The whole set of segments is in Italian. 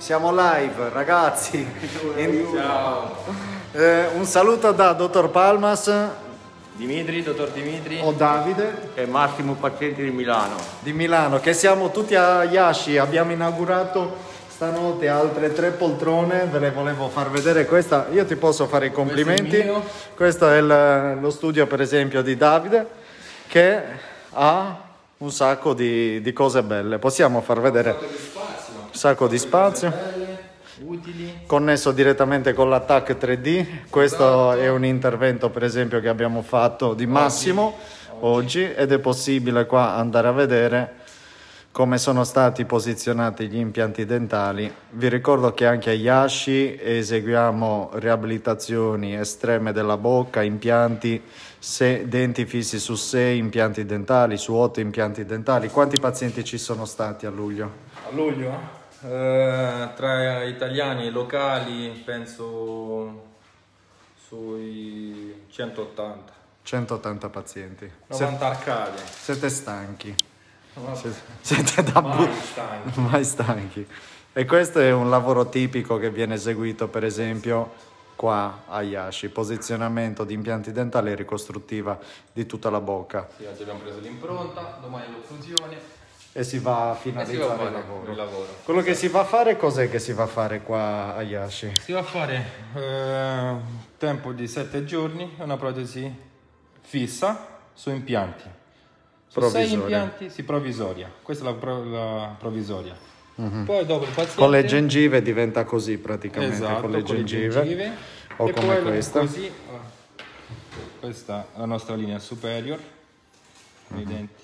Siamo live, ragazzi. Ciao. Un saluto da Dottor Palmas, Dimitri, Dottor Dimitri o Davide e Massimo Pacchetti di Milano. Che siamo tutti a Iași. Abbiamo inaugurato stanotte altre 3 poltrone. Ve le volevo far vedere. Questa io ti posso fare i complimenti. Questo è lo studio, per esempio, di Davide, che ha un sacco di cose belle. Possiamo far vedere un sacco di spazio utili, connesso direttamente con l'attack 3D. Questo è un intervento, per esempio, che abbiamo fatto di Massimo oggi, ed è possibile qua andare a vedere come sono stati posizionati gli impianti dentali. Vi ricordo che anche a Iași eseguiamo riabilitazioni estreme della bocca, impianti, 6 denti fissi su 6 impianti dentali, su 8 impianti dentali. Quanti pazienti ci sono stati a luglio? A luglio? Tra italiani e locali penso sui 180. 180 pazienti. 90 arcade. Siete stanchi. Siete da mai stanchi. E questo è un lavoro tipico che viene eseguito, per esempio, qua a Iași: posizionamento di impianti dentali e ricostruttiva di tutta la bocca. Sì, oggi abbiamo preso l'impronta, domani l'occlusione. E si va a finalizzare il lavoro. Quello che si va a fare, cos'è che si va a fare qua a Iași? Si va a fare tempo di 7 giorni, una protesi fissa su impianti. Su 6 impianti, sì, provvisoria. Questa è la provvisoria. Poi dopo il paziente... Con le gengive diventa così praticamente, esatto, con le gengive. O e come questa. Così, questa è la nostra linea superior, i denti.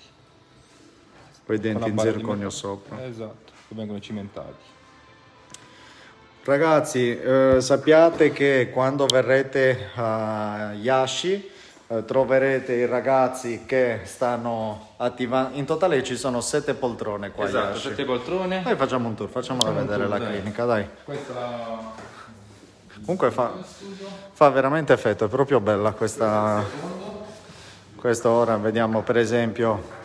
Poi denti in zirconio sopra. Esatto, che vengono cimentati. Ragazzi, sappiate che quando verrete a Iași troverete i ragazzi che stanno attivando. In totale ci sono 7 poltrone qua. Esatto, 7 poltrone. Noi facciamo un tour, facciamola vedere la clinica, dai. Questa... Comunque fa veramente effetto, è proprio bella questa. Questa ora vediamo, per esempio,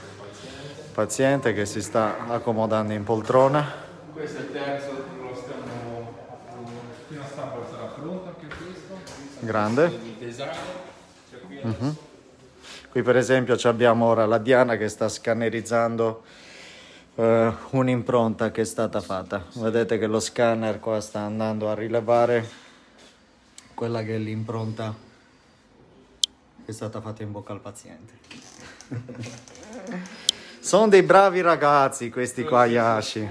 paziente che si sta accomodando in poltrona. Questo è il terzo, lo stiamo fino a stampo sarà pronto anche questo. Grande. Qui per esempio abbiamo ora la Diana che sta scannerizzando un'impronta che è stata fatta. Vedete che lo scanner qua sta andando a rilevare quella che è l'impronta che è stata fatta in bocca al paziente. Sono dei bravi ragazzi questi qua a Iași.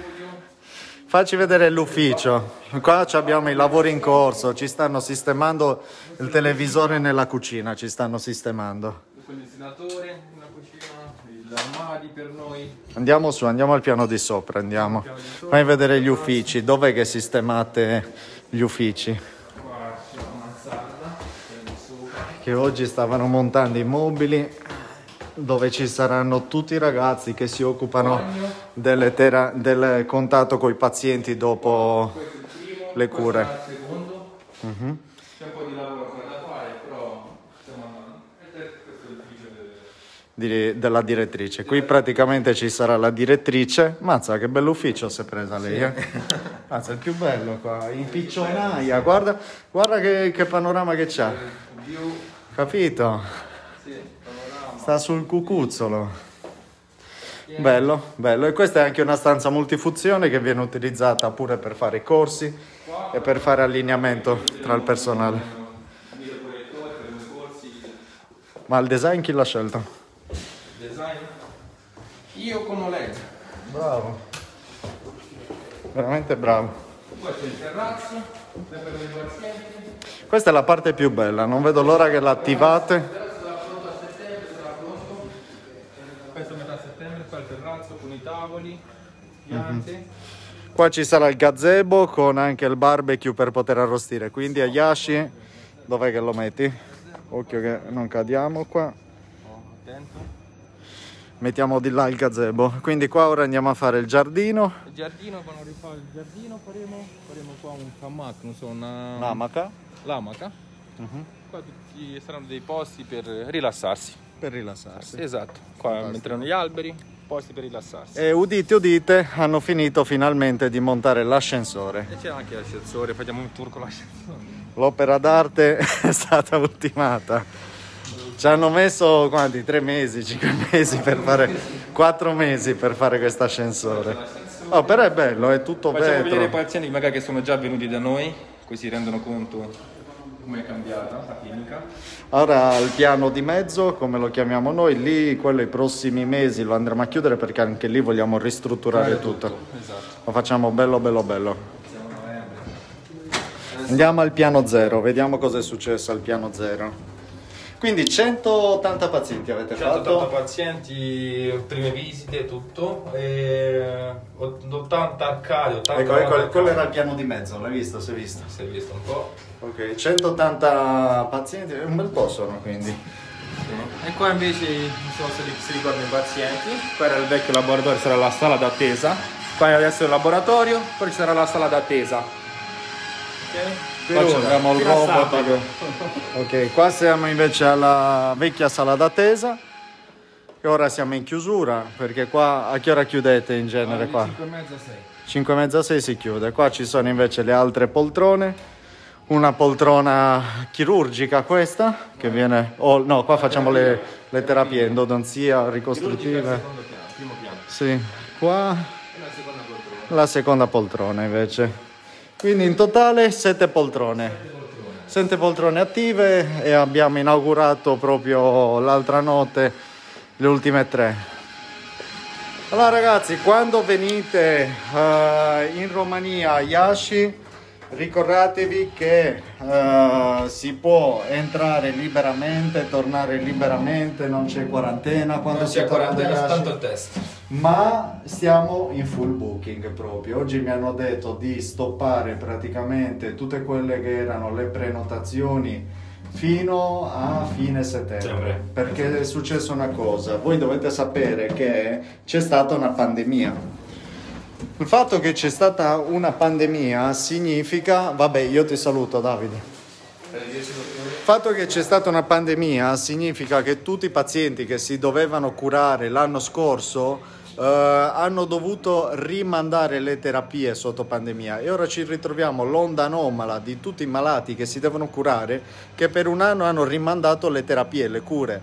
Facci vedere l'ufficio. Qua abbiamo i lavori in corso, ci stanno sistemando il televisore nella cucina, ci stanno sistemando. Il condizionatore nella cucina, l'armadio per noi. Andiamo su, andiamo al piano di sopra, andiamo. Vai a vedere gli uffici, dov'è che sistemate gli uffici? Qua c'è la mansarda, che oggi stavano montando i mobili, dove ci saranno tutti i ragazzi che si occupano del contatto con i pazienti dopo le cure. C'è un po' di lavoro da fare, però della direttrice. Qui praticamente ci sarà la direttrice. Mazza, che bell'ufficio si è presa lei, eh? Mazza, è il più bello qua, in piccionaia. Guarda, guarda che panorama che c'ha. Capito? Sì. Sta sul cucuzzolo. Bello, bello. E questa è anche una stanza multifunzione che viene utilizzata pure per fare i corsi e per fare allineamento tra il personale. Ma il design chi l'ha scelto? Il design? Io con Oleg. Bravo. Veramente bravo. Questo è il terrazzo, sempre per i pazienti. Questa è la parte più bella, non vedo l'ora che la attivate. Qua il terrazzo con i tavoli, piante. Qua ci sarà il gazebo con anche il barbecue per poter arrostire. Quindi a Iași, dov'è che lo metti? Occhio che non cadiamo qua. Attento. Mettiamo di là il gazebo. Quindi qua ora andiamo a fare il giardino. Il giardino, quando rifare il giardino faremo qua un hamac, non so, una... L'amaca. L'amaca. Qua ci saranno dei posti per rilassarsi. Esatto, qua metteranno gli alberi. posti per rilassarsi. E udite udite, hanno finito finalmente di montare l'ascensore. E c'è anche l'ascensore, facciamo un tour con l'ascensore. L'opera d'arte è stata ultimata. Ci hanno messo quanti? 3 mesi, 5 mesi per fare, 4 mesi per fare questo ascensore. Oh, però è bello, è tutto bello. Facciamo vedere i pazienti magari che sono già venuti da noi, così si rendono conto come è cambiata la clinica. Ora il piano di mezzo, come lo chiamiamo noi, lì quello i prossimi mesi lo andremo a chiudere perché anche lì vogliamo ristrutturare tutto. Esatto. Lo facciamo bello bello bello. Andiamo al piano zero, vediamo cosa è successo al piano zero. Quindi 180 pazienti avete 180 fatto? 180 pazienti, prime visite, tutto, e 80 arcade, 80 ecco, arcade. Quello era il piano di mezzo, l'hai visto? Si è visto? Si è visto un po'. Ok, 180 pazienti, un bel po' sono quindi. Sì. E qua invece si riguardano i pazienti, qua era il vecchio laboratorio, sarà la sala d'attesa, qua è adesso il laboratorio, poi ci sarà la sala d'attesa. Ok? Qua abbiamo il robot. Ok, qua siamo invece alla vecchia sala d'attesa e ora siamo in chiusura perché qua a che ora chiudete in genere? Qua 5:30, 6 si chiude. Qua ci sono invece le altre poltrone, una poltrona chirurgica questa che viene, oh, no, qua facciamo le terapie, endodonzia, ricostruttive, primo piano. Sì, qua la seconda poltrona invece. Quindi in totale 7 poltrone. 7 poltrone attive e abbiamo inaugurato proprio l'altra notte le ultime 3. Allora ragazzi, quando venite in Romania a Iași, ricordatevi che si può entrare liberamente, tornare liberamente, non c'è quarantena quando si torna da Iași, tanto test. Ma siamo in full booking proprio. Oggi mi hanno detto di stoppare praticamente tutte quelle che erano le prenotazioni fino a fine settembre, perché è successa una cosa. Voi dovete sapere che c'è stata una pandemia. Il fatto che c'è stata una pandemia significa, vabbè, io ti saluto Davide. Il fatto che c'è stata una pandemia significa che tutti i pazienti che si dovevano curare l'anno scorso hanno dovuto rimandare le terapie sotto pandemia e ora ci ritroviamo l'onda anomala di tutti i malati che si devono curare, che per un anno hanno rimandato le terapie, le cure.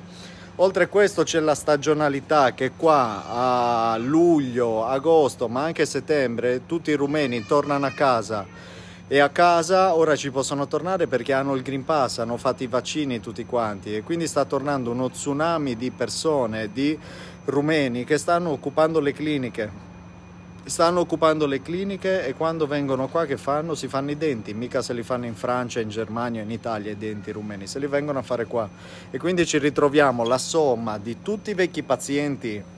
Oltre a questo c'è la stagionalità che qua a luglio, agosto ma anche settembre tutti i rumeni tornano a casa e a casa ora ci possono tornare perché hanno il Green Pass, hanno fatto i vaccini tutti quanti e quindi sta tornando uno tsunami di persone, di rumeni che stanno occupando le cliniche. Stanno occupando le cliniche e quando vengono qua che fanno? Si fanno i denti, mica se li fanno in Francia, in Germania, in Italia i denti rumeni, se li vengono a fare qua. E quindi ci ritroviamo la somma di tutti i vecchi pazienti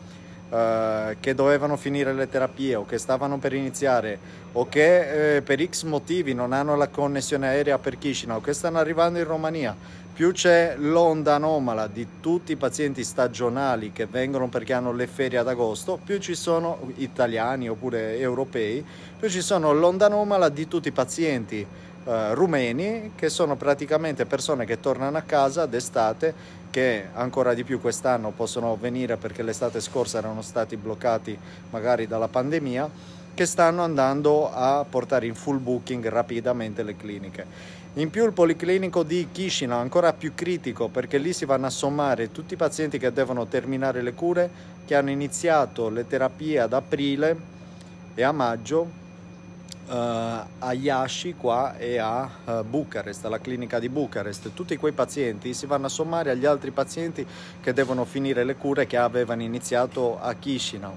che dovevano finire le terapie o che stavano per iniziare o che per X motivi non hanno la connessione aerea per Chișinău o che stanno arrivando in Romania. Più c'è l'onda anomala di tutti i pazienti stagionali che vengono perché hanno le ferie ad agosto, più ci sono italiani oppure europei, più ci sono l'onda anomala di tutti i pazienti rumeni che sono praticamente persone che tornano a casa d'estate, che ancora di più quest'anno possono venire perché l'estate scorsa erano stati bloccati magari dalla pandemia, che stanno andando a portare in full booking rapidamente le cliniche. In più il policlinico di Chișinău è ancora più critico perché lì si vanno a sommare tutti i pazienti che devono terminare le cure, che hanno iniziato le terapie ad aprile e a maggio a Iași qua e a Bucharest, alla clinica di Bucharest. Tutti quei pazienti si vanno a sommare agli altri pazienti che devono finire le cure che avevano iniziato a Chișinău.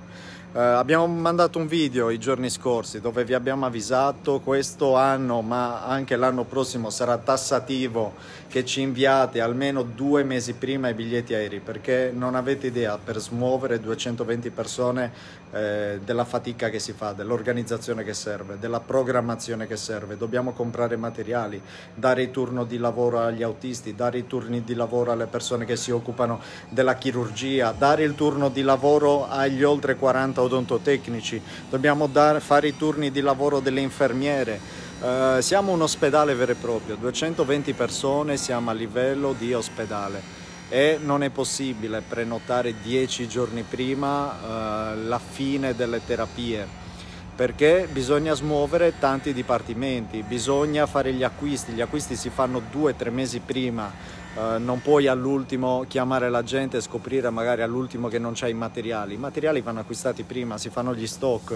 Abbiamo mandato un video i giorni scorsi dove vi abbiamo avvisato questo anno ma anche l'anno prossimo sarà tassativo che ci inviate almeno 2 mesi prima i biglietti aerei perché non avete idea per smuovere 220 persone della fatica che si fa, dell'organizzazione che serve, della programmazione che serve. Dobbiamo comprare materiali, dare il turno di lavoro agli autisti, dare i turni di lavoro alle persone che si occupano della chirurgia, dare il turno di lavoro agli oltre 40 odontotecnici, dobbiamo fare i turni di lavoro delle infermiere. Siamo un ospedale vero e proprio, 220 persone, siamo a livello di ospedale e non è possibile prenotare 10 giorni prima la fine delle terapie, perché bisogna smuovere tanti dipartimenti, bisogna fare gli acquisti si fanno 2-3 mesi prima, non puoi all'ultimo chiamare la gente e scoprire magari all'ultimo che non c'hai i materiali vanno acquistati prima, si fanno gli stock.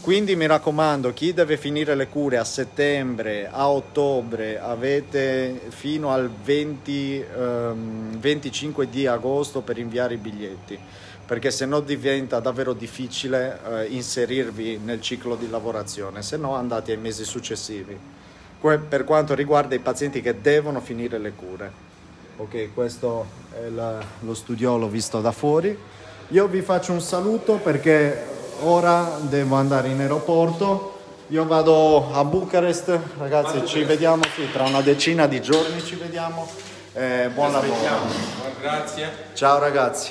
Quindi mi raccomando, chi deve finire le cure a settembre, a ottobre, avete fino al 25 di agosto per inviare i biglietti, perché se no diventa davvero difficile inserirvi nel ciclo di lavorazione, se no andate ai mesi successivi per quanto riguarda i pazienti che devono finire le cure. Ok, questo è lo studiolo visto da fuori. Io vi faccio un saluto perché ora devo andare in aeroporto. Io vado a Bucharest, ragazzi, ci vediamo, sì, tra una decina di giorni ci vediamo. Buon lavoro. Grazie. Ciao ragazzi.